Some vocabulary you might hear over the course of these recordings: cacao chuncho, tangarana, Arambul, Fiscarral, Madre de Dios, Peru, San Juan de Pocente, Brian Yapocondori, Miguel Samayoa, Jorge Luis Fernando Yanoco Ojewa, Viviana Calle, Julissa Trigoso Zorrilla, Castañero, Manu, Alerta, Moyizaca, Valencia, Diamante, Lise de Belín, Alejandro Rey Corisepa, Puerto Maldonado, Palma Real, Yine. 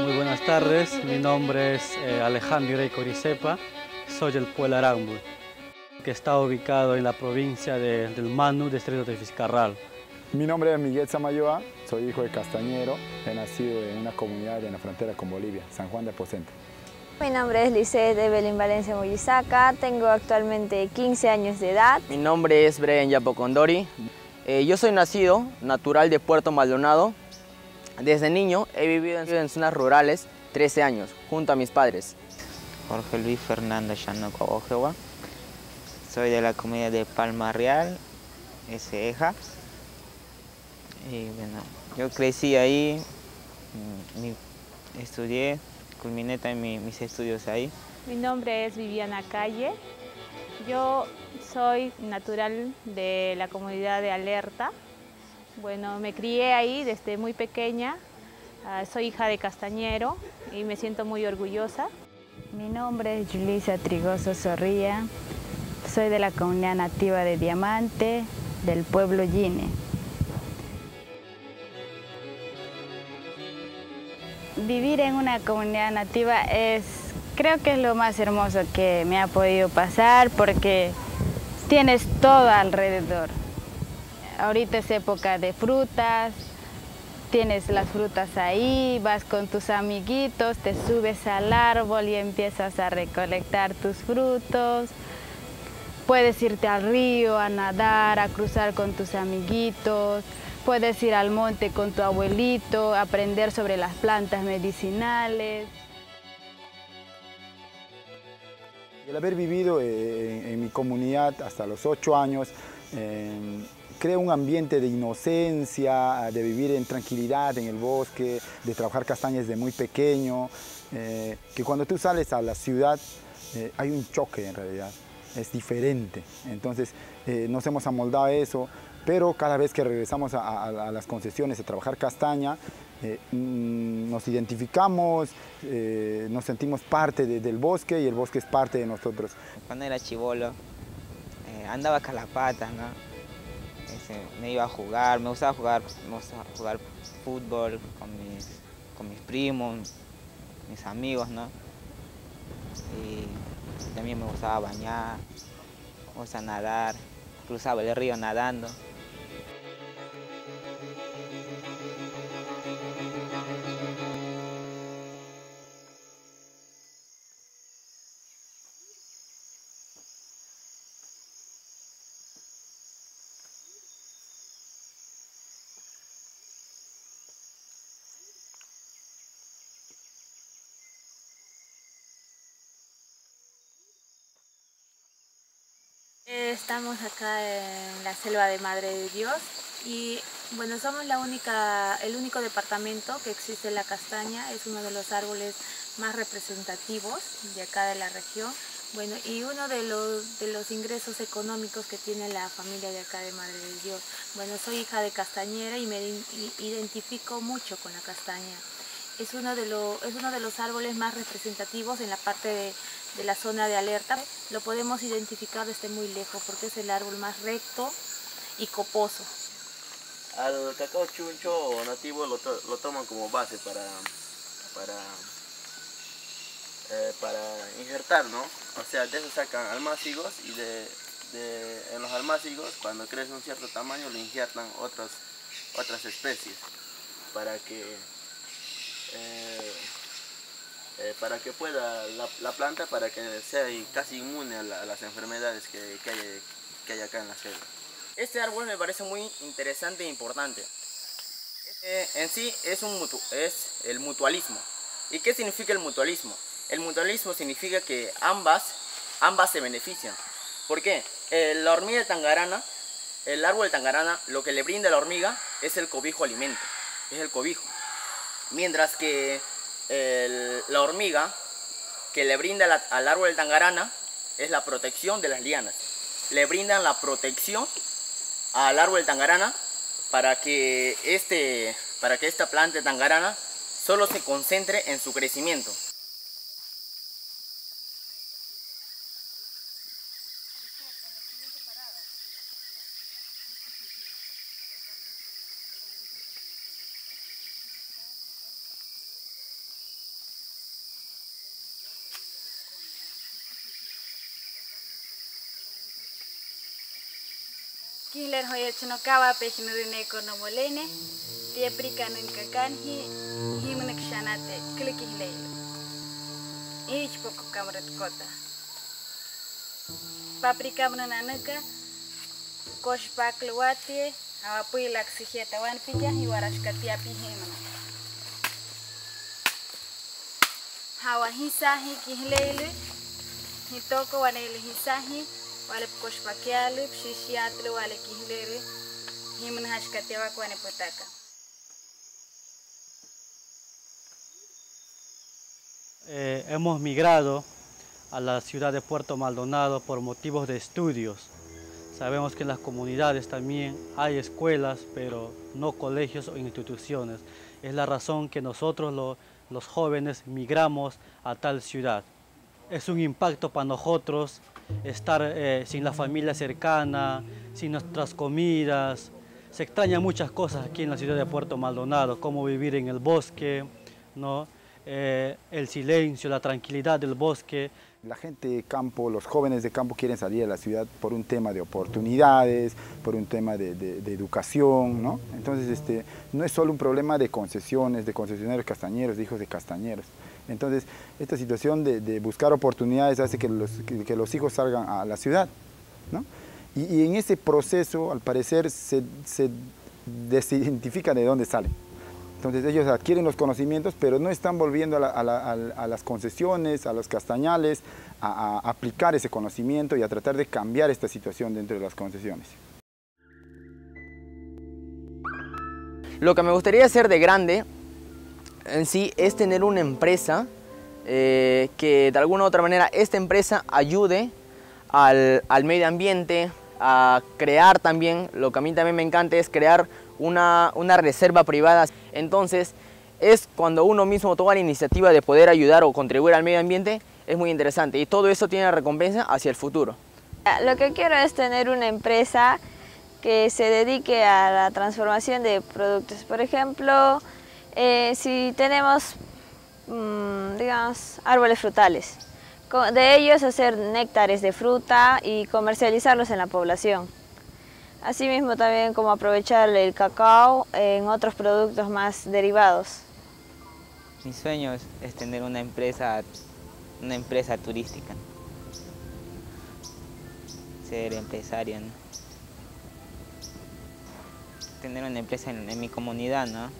Muy buenas tardes, mi nombre es Alejandro Rey Corisepa, soy del pueblo Arambul, que está ubicado en la provincia del Manu, distrito de Fiscarral. Mi nombre es Miguel Samayoa, soy hijo de Castañero, he nacido en una comunidad en la frontera con Bolivia, San Juan de Pocente. Mi nombre es Lise de Belín, Valencia, Moyizaca, tengo actualmente 15 años de edad. Mi nombre es Brian Yapocondori, yo soy nacido, natural de Puerto Maldonado. Desde niño he vivido en zonas rurales 13 años, junto a mis padres. Jorge Luis Fernando Yanoco Ojewa, soy de la comunidad de Palma Real, Eja. Y bueno, yo crecí ahí, estudié. Culminé también mis estudios ahí. Mi nombre es Viviana Calle. Yo soy natural de la comunidad de Alerta. Bueno, me crié ahí desde muy pequeña. Soy hija de Castañero y me siento muy orgullosa. Mi nombre es Julissa Trigoso Zorrilla. Soy de la comunidad nativa de Diamante, del pueblo Yine. Vivir en una comunidad nativa creo que es lo más hermoso que me ha podido pasar porque tienes todo alrededor. Ahorita es época de frutas, tienes las frutas ahí, vas con tus amiguitos, te subes al árbol y empiezas a recolectar tus frutos. Puedes irte al río, a nadar, a cruzar con tus amiguitos. Puedes ir al monte con tu abuelito, aprender sobre las plantas medicinales. El haber vivido en mi comunidad hasta los 8 años, crea un ambiente de inocencia, de vivir en tranquilidad en el bosque, de trabajar castañas desde muy pequeño, que cuando tú sales a la ciudad hay un choque en realidad, es diferente. Entonces nos hemos amoldado a eso. Pero cada vez que regresamos a las concesiones a trabajar castaña, nos identificamos, nos sentimos parte del bosque y el bosque es parte de nosotros. Cuando era chibolo, andaba calapata, ¿no? Me iba a jugar, me gustaba jugar fútbol con mis primos, mis amigos, ¿no? Y también me gustaba bañar, me gustaba nadar, cruzaba el río nadando. Estamos acá en la selva de Madre de Dios y bueno, somos el único departamento que existe en la castaña, es uno de los árboles más representativos de acá de la región. Bueno, y uno de los ingresos económicos que tiene la familia de acá de Madre de Dios. Bueno, soy hija de castañera y me identifico mucho con la castaña. Es uno de los árboles más representativos en la parte de la zona de Alerta. Lo podemos identificar desde muy lejos porque es el árbol más recto y coposo. Al cacao chuncho nativo lo toman como base para injertar, ¿no? O sea, de eso sacan almácigos y en los almácigos, cuando crece un cierto tamaño, le injertan otras especies para que... para que pueda la planta, para que sea casi inmune a las enfermedades que hay acá en la selva. Este árbol me parece muy interesante e importante. En sí es el mutualismo. ¿Y qué significa el mutualismo? El mutualismo significa que ambas se benefician. ¿Por qué? La hormiga de tangarana, el árbol de tangarana, lo que le brinda a la hormiga es el cobijo alimento, es el cobijo. Mientras que la hormiga que le brinda al árbol de tangarana es la protección de las lianas. Le brindan la protección al árbol de tangarana para que esta planta de tangarana solo se concentre en su crecimiento. El Kilan hoya chunokawa pejno rineko no molene, tieprikan en kakanji, himnek shanate, klikileilo. Ich poco kamret kota. Paprika nanaka, koshpak luatie, awapui laxijeta wan pilla y warashkatia pijimana. Hawahisahi kileilo, hitoko wanelihisahi. Walep koshpakialup, shishiatlu, walekihleri, himunhashkatewa kuanepotaka. Hemos migrado a la ciudad de Puerto Maldonado por motivos de estudios. Sabemos que en las comunidades también hay escuelas, pero no colegios o instituciones. Es la razón que nosotros los jóvenes migramos a tal ciudad. Es un impacto para nosotros estar sin la familia cercana, sin nuestras comidas. Se extrañan muchas cosas aquí en la ciudad de Puerto Maldonado, como vivir en el bosque, ¿no? El silencio, la tranquilidad del bosque. La gente de campo, los jóvenes de campo quieren salir a la ciudad por un tema de oportunidades, por un tema de educación, ¿no? Entonces no es solo un problema de concesiones, de concesionarios castañeros, de hijos de castañeros. Entonces, esta situación de buscar oportunidades hace que los hijos salgan a la ciudad, ¿no? Y en ese proceso, al parecer, se desidentifica de dónde salen. Entonces, ellos adquieren los conocimientos, pero no están volviendo a las concesiones, a los castañales, a aplicar ese conocimiento y a tratar de cambiar esta situación dentro de las concesiones. Lo que me gustaría hacer de grande en sí es tener una empresa que de alguna u otra manera esta empresa ayude al medio ambiente a crear también, lo que a mí también me encanta es crear una reserva privada. Entonces es cuando uno mismo toma la iniciativa de poder ayudar o contribuir al medio ambiente, es muy interesante y todo eso tiene recompensa hacia el futuro. Lo que quiero es tener una empresa que se dedique a la transformación de productos, por ejemplo. Si tenemos, digamos, árboles frutales, de ellos hacer néctares de fruta y comercializarlos en la población. Asimismo también como aprovechar el cacao en otros productos más derivados. Mi sueño es tener una empresa turística, ser empresario, ¿no? Tener una empresa en mi comunidad, ¿no?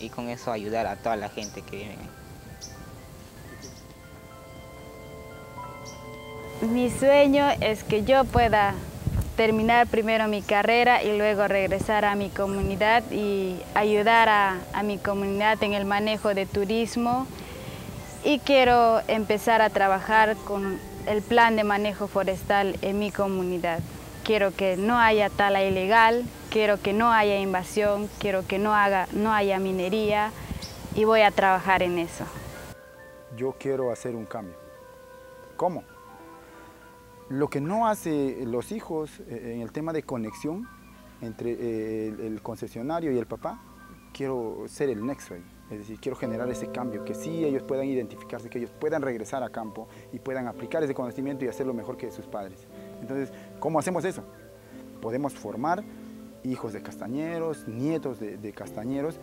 Y con eso ayudar a toda la gente que vive ahí. Mi sueño es que yo pueda terminar primero mi carrera y luego regresar a mi comunidad y ayudar a mi comunidad en el manejo de turismo. Y quiero empezar a trabajar con el plan de manejo forestal en mi comunidad. Quiero que no haya tala ilegal, quiero que no haya invasión, quiero que no haya minería y voy a trabajar en eso. Yo quiero hacer un cambio. ¿Cómo? Lo que no hacen los hijos en el tema de conexión entre el concesionario y el papá, quiero ser el nexo ahí. Es decir, quiero generar ese cambio, que sí ellos puedan identificarse, que ellos puedan regresar a campo y puedan aplicar ese conocimiento y hacerlo mejor que sus padres. Entonces, ¿cómo hacemos eso? Podemos formar hijos de castañeros, nietos de castañeros,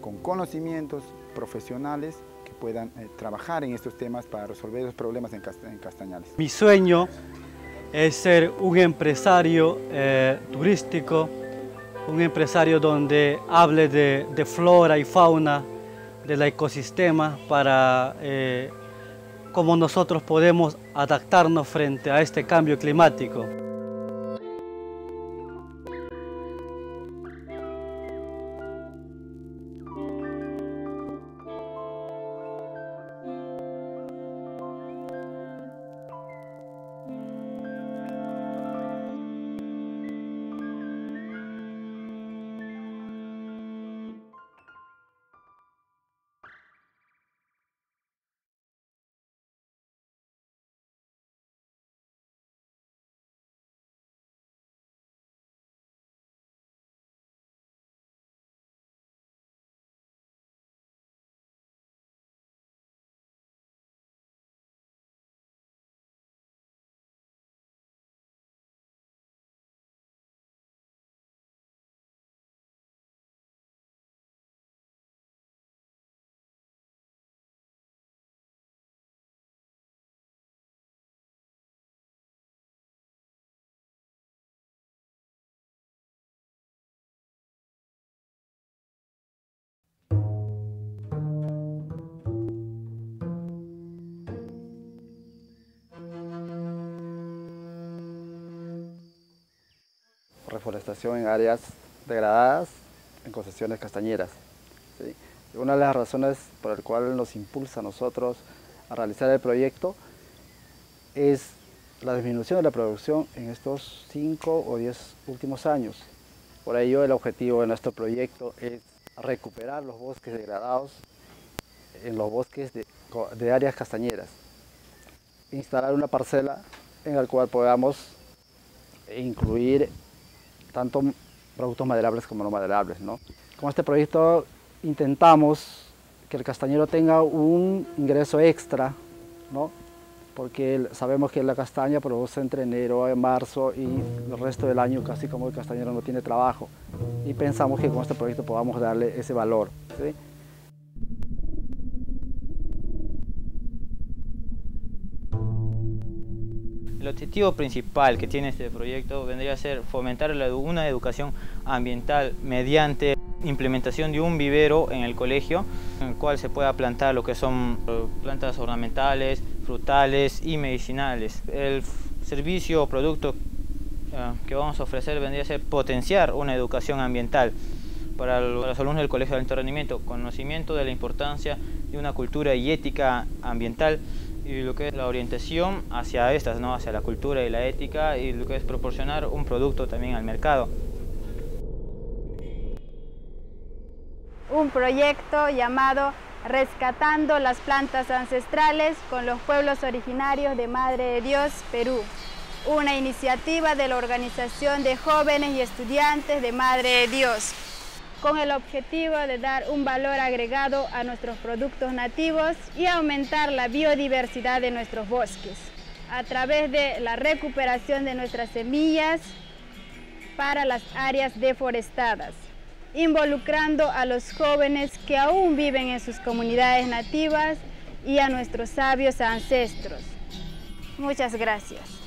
con conocimientos profesionales que puedan trabajar en estos temas para resolver los problemas en Castañales. Mi sueño es ser un empresario turístico, un empresario donde hable de flora y fauna, del ecosistema, para cómo nosotros podemos adaptarnos frente a este cambio climático. reforestación en áreas degradadas, en concesiones castañeras, ¿sí? Una de las razones por la cual nos impulsa a nosotros a realizar el proyecto es la disminución de la producción en estos 5 o 10 últimos años. Por ello, el objetivo de nuestro proyecto es recuperar los bosques degradados en los bosques de áreas castañeras. Instalar una parcela en la cual podamos incluir tanto productos maderables como no maderables, ¿no? Con este proyecto intentamos que el castañero tenga un ingreso extra, ¿no? Porque sabemos que la castaña produce entre enero y marzo y el resto del año casi como el castañero no tiene trabajo, y pensamos que con este proyecto podamos darle ese valor, ¿sí? El objetivo principal que tiene este proyecto vendría a ser fomentar una educación ambiental mediante implementación de un vivero en el colegio, en el cual se pueda plantar lo que son plantas ornamentales, frutales y medicinales. El servicio o producto que vamos a ofrecer vendría a ser potenciar una educación ambiental para los alumnos del Colegio de Alto Rendimiento, conocimiento de la importancia de una cultura y ética ambiental, y lo que es la orientación hacia estas, ¿no? Hacia la cultura y la ética, y lo que es proporcionar un producto también al mercado. Un proyecto llamado Rescatando las Plantas Ancestrales con los Pueblos Originarios de Madre de Dios, Perú. Una iniciativa de la Organización de Jóvenes y Estudiantes de Madre de Dios, con el objetivo de dar un valor agregado a nuestros productos nativos y aumentar la biodiversidad de nuestros bosques a través de la recuperación de nuestras semillas para las áreas deforestadas, involucrando a los jóvenes que aún viven en sus comunidades nativas y a nuestros sabios ancestros. Muchas gracias.